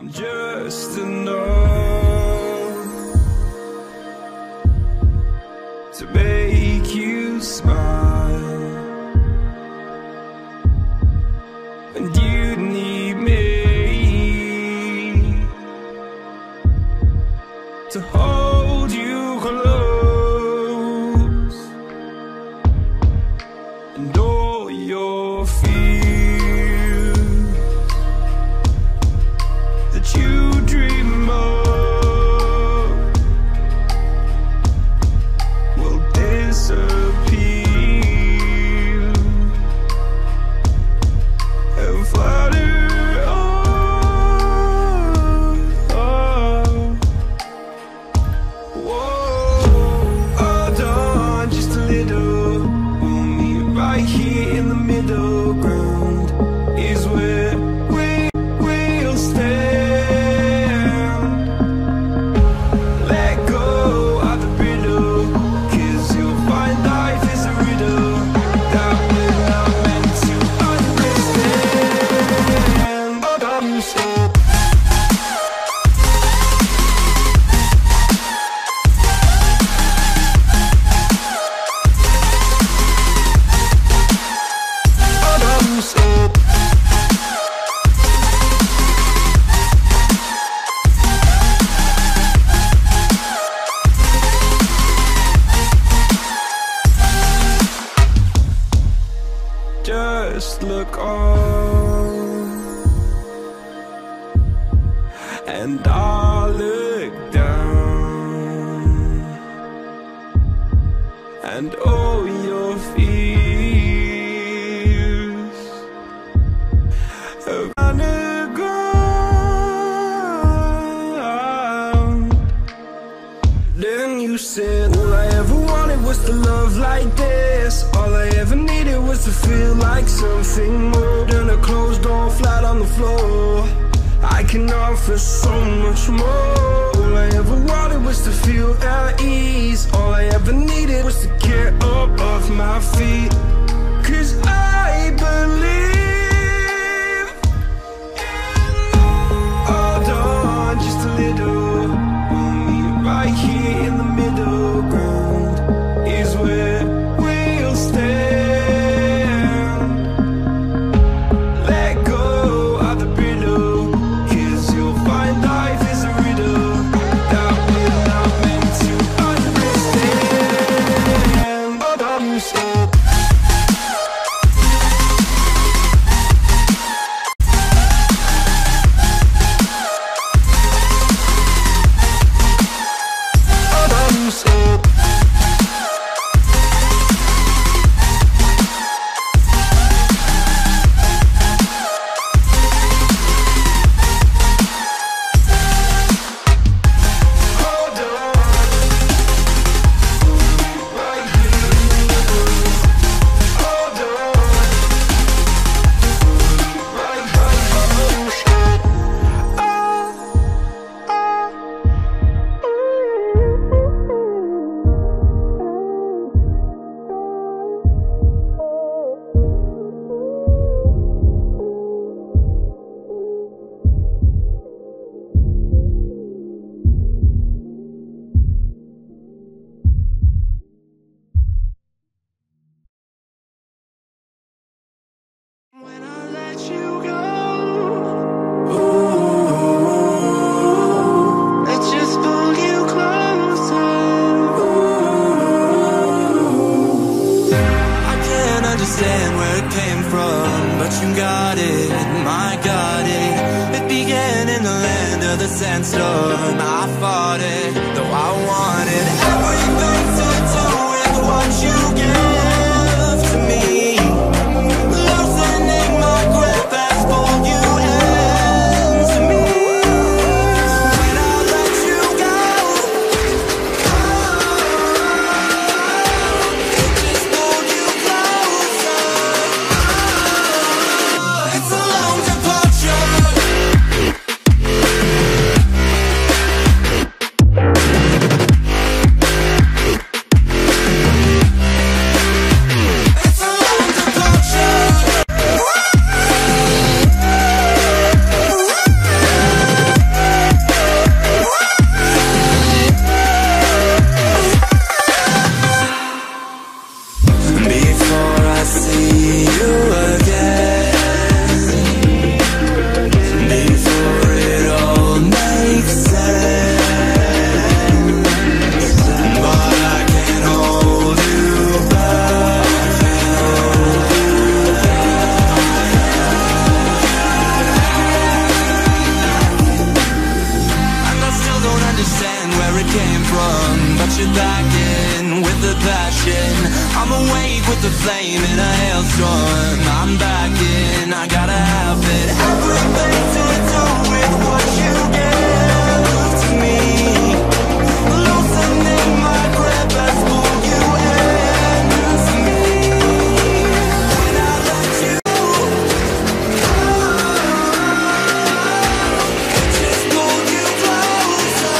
I'm just enough to make you smile, and you need me to hold you close, and all your fears that you dream of will disappear and flutter off. Whoa, hold on just a little, we'll meet right here in the middle ground is where we'll stay. Just look on, and I'll look down, and all your fears are gonna go. Then you said all I ever wanted was to love like this. All I ever needed was to feel like something more than a closed door flat on the floor. I can offer so much more. All I ever wanted was to feel at ease. All I ever needed was to get up off my feet, 'cause I believe in love. Hold on just a little, we'll meet right here in the middle ground is where we'll stay. Sandstorm, I fought it, though I wanted everything to do with what you give to me. Loosening my grip as bold you into me. When I let you go, oh, it just pulled you closer. Oh, it's a long departure. You're backing with the passion. I'm awake with the flame in a hailstorm. I'm backing, I gotta have it. Everything to do with what you give to me. Loosening my grip as more you answer me. When I let you, I just pull you closer.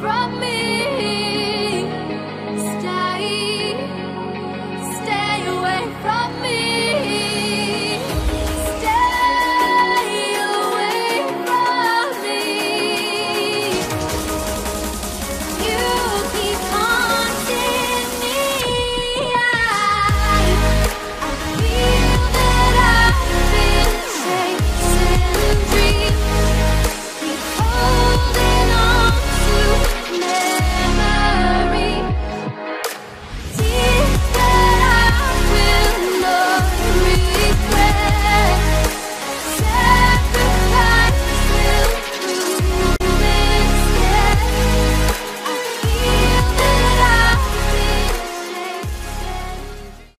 From me.